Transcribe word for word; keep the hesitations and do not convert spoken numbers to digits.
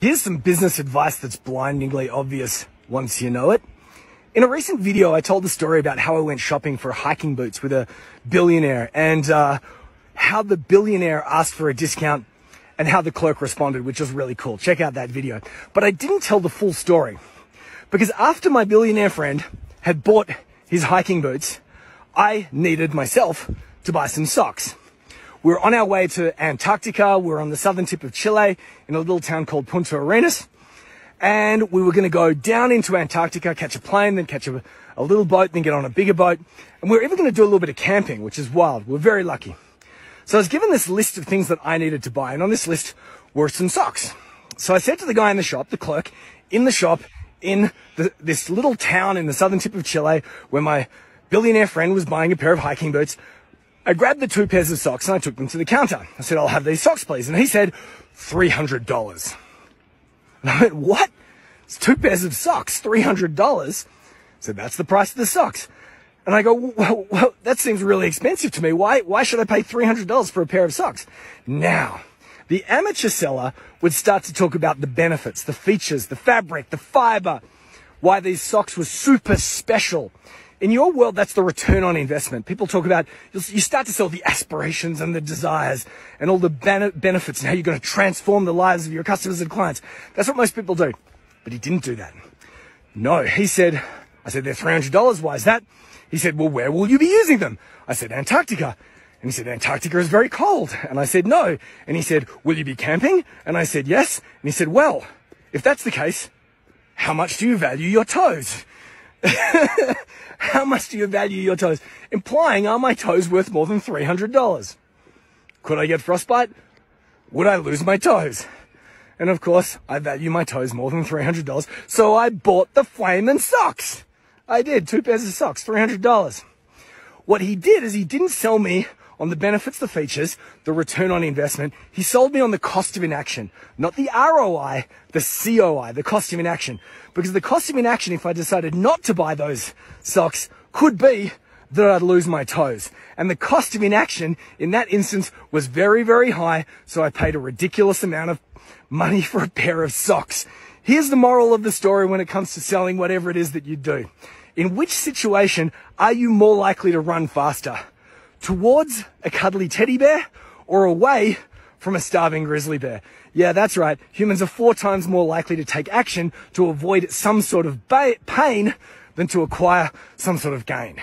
Here's some business advice that's blindingly obvious once you know it. In a recent video, I told the story about how I went shopping for hiking boots with a billionaire and uh, how the billionaire asked for a discount and how the clerk responded, which was really cool. Check out that video. But I didn't tell the full story because after my billionaire friend had bought his hiking boots, I needed myself to buy some socks. We're on our way to Antarctica. We're on the southern tip of Chile in a little town called Punta Arenas. And we were going to go down into Antarctica, catch a plane, then catch a, a little boat, then get on a bigger boat. And we were even going to do a little bit of camping, which is wild. We're very lucky. So I was given this list of things that I needed to buy. And on this list were some socks. So I said to the guy in the shop, the clerk in the shop in the, this little town in the southern tip of Chile where my billionaire friend was buying a pair of hiking boots, I grabbed the two pairs of socks and I took them to the counter. I said, "I'll have these socks, please." And he said, three hundred dollars. And I went, "What? It's two pairs of socks, three hundred dollars? So that's the price of the socks. And I go, well, well, that seems really expensive to me. Why, why should I pay three hundred dollars for a pair of socks?" Now, the amateur seller would start to talk about the benefits, the features, the fabric, the fiber, why these socks were super special. In your world, that's the return on investment. People talk about, you start to sell the aspirations and the desires and all the benefits and how you're going to transform the lives of your customers and clients. That's what most people do. But he didn't do that. No, he said, I said, they're three hundred dollars. Why is that? He said, well, where will you be using them? I said, Antarctica. And he said, Antarctica is very cold. And I said, no. And he said, will you be camping? And I said, yes. And he said, well, if that's the case, how much do you value your toes? How much do you value your toes? Implying, are my toes worth more than three hundred dollars? Could I get frostbite? Would I lose my toes? And of course, I value my toes more than three hundred dollars. So I bought the flaming socks. I did, two pairs of socks, three hundred dollars. What he did is he didn't sell me on the benefits, the features, the return on investment. He sold me on the cost of inaction, not the R O I, the C O I, the cost of inaction. Because the cost of inaction, if I decided not to buy those socks, could be that I'd lose my toes. And the cost of inaction in that instance was very, very high. So I paid a ridiculous amount of money for a pair of socks. Here's the moral of the story when it comes to selling whatever it is that you do. In which situation are you more likely to run faster? Towards a cuddly teddy bear or away from a starving grizzly bear? Yeah, that's right. Humans are four times more likely to take action to avoid some sort of pain than to acquire some sort of gain.